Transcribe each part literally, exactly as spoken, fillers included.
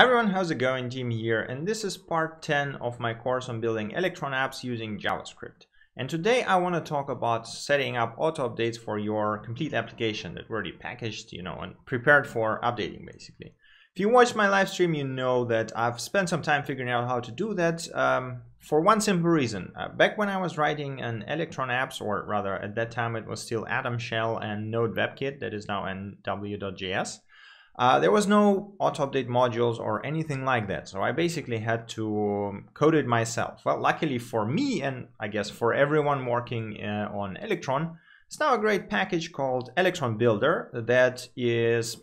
Hi everyone, how's it going? Jim here, and this is part ten of my course on building Electron apps using JavaScript. And today I want to talk about setting up auto updates for your complete application that already packaged, you know, and prepared for updating basically. If you watched my live stream, you know that I've spent some time figuring out how to do that um, for one simple reason. Uh, back when I was writing an Electron apps, or rather at that time it was still Atom Shell and Node WebKit, that is now N W dot J S. Uh, there was no auto-update modules or anything like that, so I basically had to code it myself. Well, luckily for me, and I guess for everyone working uh, on Electron, it's now a great package called Electron Builder that is a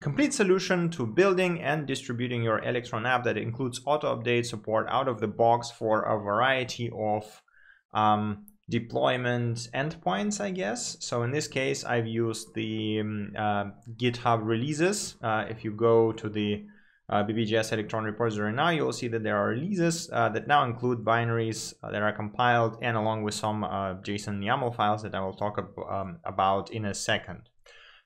complete solution to building and distributing your Electron app that includes auto-update support out of the box for a variety of um, deployment endpoints, I guess. So in this case, I've used the um, uh, GitHub releases. Uh, if you go to the uh, B P J S Electron repository now, you'll see that there are releases uh, that now include binaries uh, that are compiled, and along with some uh, JSON YAML files that I will talk ab um, about in a second.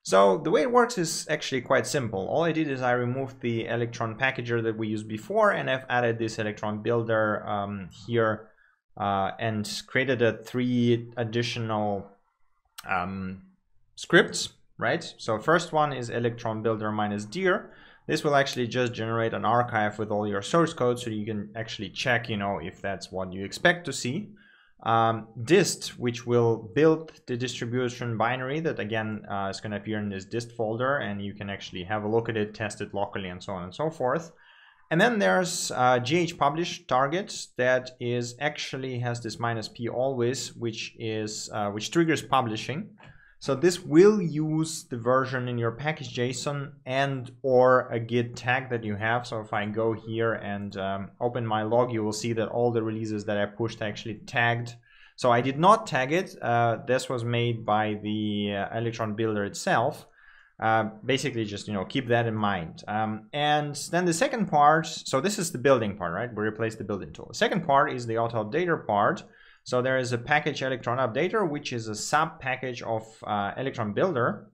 So the way it works is actually quite simple. All I did is I removed the Electron packager that we used before, and I've added this Electron builder um, here Uh, and created a three additional um, scripts, right? So first one is Electron Builder minus dir. This will actually just generate an archive with all your source code, so you can actually check, you know, if that's what you expect to see. Um, dist, which will build the distribution binary that again uh, is going to appear in this dist folder, and you can actually have a look at it, test it locally, and so on and so forth. And then there's uh, ghpublish target that is actually has this minus p always, which is uh, which triggers publishing. So this will use the version in your package dot J S O N and or a git tag that you have. So if I go here and um, open my log, you will see that all the releases that I pushed actually tagged. So I did not tag it. Uh, this was made by the uh, Electron Builder itself. Uh, basically just, you know, keep that in mind. Um, and then the second part, so this is the building part, right? We replace the building tool. The second part is the auto updater part. So there is a package Electron updater, which is a sub package of uh, Electron Builder.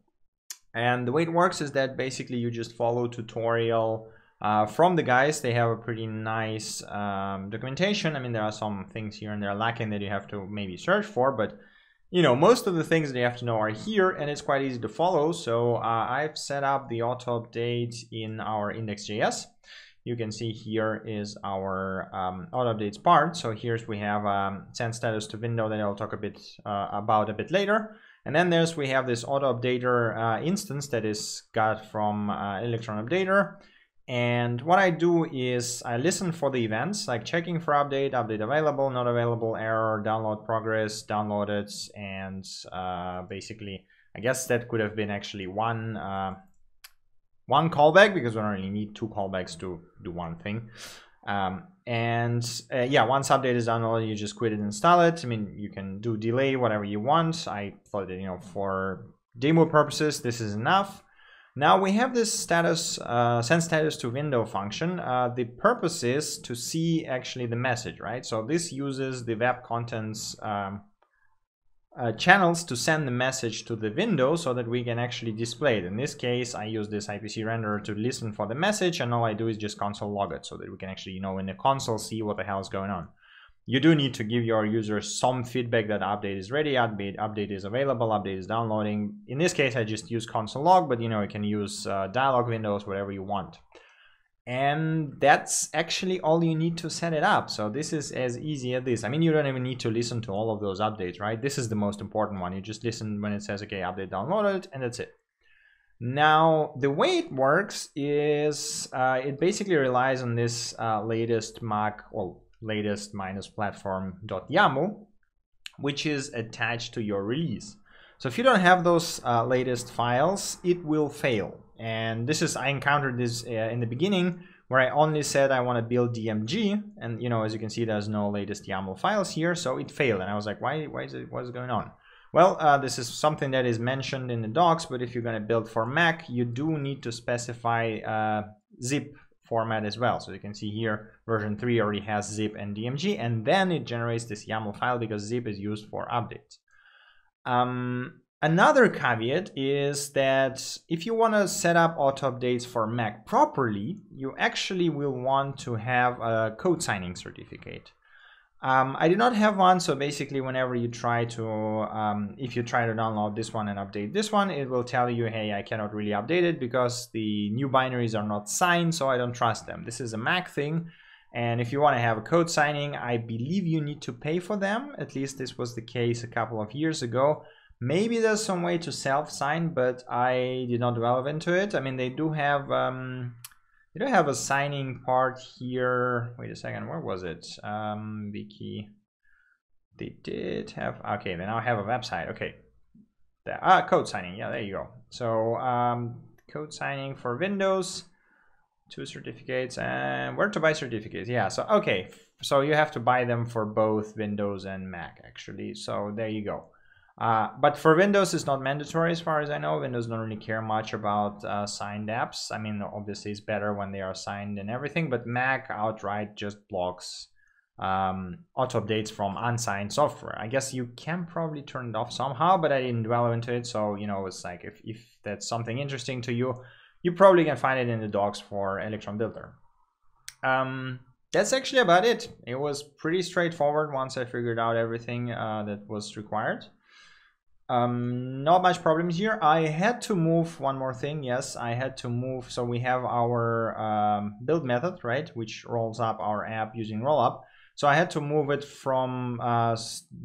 And the way it works is that basically you just follow tutorial uh, from the guys. They have a pretty nice um, documentation. I mean, there are some things here and there lacking that you have to maybe search for, but you know, most of the things that you have to know are here, and it's quite easy to follow. So uh, I've set up the auto update in our index dot J S. You can see here is our um, auto updates part. So here's we have um, send status to window that I'll talk a bit uh, about a bit later. And then there's we have this auto updater uh, instance that is got from uh, Electron Updater. And what I do is I listen for the events, like checking for update, update available, not available, error, download progress, downloaded, and uh, basically, I guess that could have been actually one uh, one callback, because we don't really need two callbacks to do one thing. Um, and uh, yeah, once update is downloaded, you just quit it and install it. I mean, you can do delay, whatever you want. I thought that, you know, for demo purposes, this is enough. Now we have this status, uh, send status to window function. Uh, the purpose is to see actually the message, right? So this uses the web contents um, uh, channels to send the message to the window so that we can actually display it. In this case, I use this I P C renderer to listen for the message, and all I do is just console log it so that we can actually, you know, in the console see what the hell is going on. You do need to give your users some feedback that update is ready, update, update is available, update is downloading. In this case, I just use console log, but you know, you can use uh, dialog windows, whatever you want. And that's actually all you need to set it up. So this is as easy as this. I mean, you don't even need to listen to all of those updates, right? This is the most important one. You just listen when it says, okay, update downloaded, and that's it. Now, the way it works is uh, it basically relies on this uh, latest Mac, well, latest minus platform dot yaml, which is attached to your release. So if you don't have those uh, latest files, it will fail. And this is, I encountered this uh, in the beginning where I only said I want to build D M G, and you know, as you can see, there's no latest YAML files here, so it failed. And I was like, why, why is it, what's going on? Well, uh, this is something that is mentioned in the docs, but if you're going to build for Mac, you do need to specify uh, zip format as well. So you can see here version three already has zip and D M G, and then it generates this YAML file because zip is used for updates. Um, Another caveat is that if you want to set up auto updates for Mac properly, you actually will want to have a code signing certificate. Um, I do not have one, so basically whenever you try to, um, if you try to download this one and update this one, it will tell you, hey, I cannot really update it because the new binaries are not signed, so I don't trust them. This is a Mac thing. And if you want to have a code signing, I believe you need to pay for them. At least this was the case a couple of years ago. Maybe there's some way to self-sign, but I did not delve into it. I mean, they do have um, they do have a signing part here. Wait a second, where was it? Um, Wiki. They did have. Okay, they now have a website. Okay, there, ah, code signing. Yeah, there you go. So um, code signing for Windows. Two certificates and where to buy certificates. Yeah. So okay, so you have to buy them for both Windows and Mac actually. So there you go. Uh, but for Windows, it's not mandatory as far as I know. Windows don't really care much about uh, signed apps. I mean, obviously it's better when they are signed and everything, but Mac outright just blocks um, auto updates from unsigned software. I guess you can probably turn it off somehow, but I didn't delve into it. So, you know, it's like if, if that's something interesting to you, you probably can find it in the docs for Electron Builder. Um, that's actually about it. It was pretty straightforward once I figured out everything uh, that was required. Um, not much problems here. I had to move one more thing. Yes, I had to move. So we have our um, build method, right, which rolls up our app using rollup. So I had to move it from uh,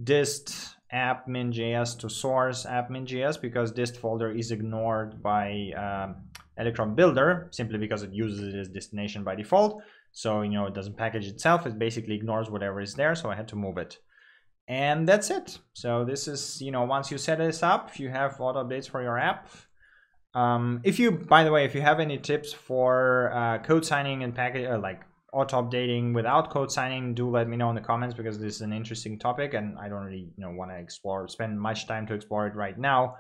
dist app min dot J S to source app min dot J S because dist folder is ignored by um, Electron Builder simply because it uses it as destination by default. So, you know, it doesn't package itself. It basically ignores whatever is there. So I had to move it. And that's it. So this is, you know, once you set this up, you have auto updates for your app. Um, if you, by the way, if you have any tips for uh, code signing and package, uh, like auto updating without code signing, do let me know in the comments because this is an interesting topic and I don't really, you know, want to explore, spend much time to explore it right now.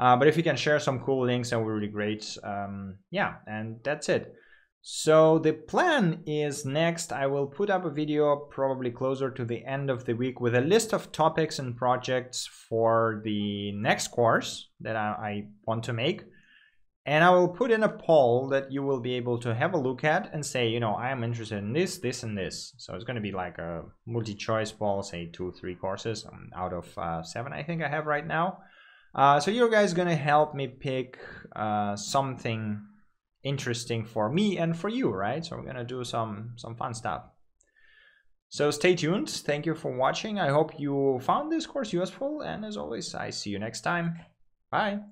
Uh, but if you can share some cool links, that would be really great. Um, yeah, and that's it. So the plan is next, I will put up a video probably closer to the end of the week with a list of topics and projects for the next course that I, I want to make. And I will put in a poll that you will be able to have a look at and say, you know, I am interested in this, this, and this. So it's going to be like a multi-choice poll, say two, three courses out of uh, seven I think I have right now. Uh, so you guys are going to help me pick uh, something interesting for me and for you, right? So we're gonna do some some fun stuff. So stay tuned. Thank you for watching. I hope you found this course useful, and as always, I see you next time. Bye.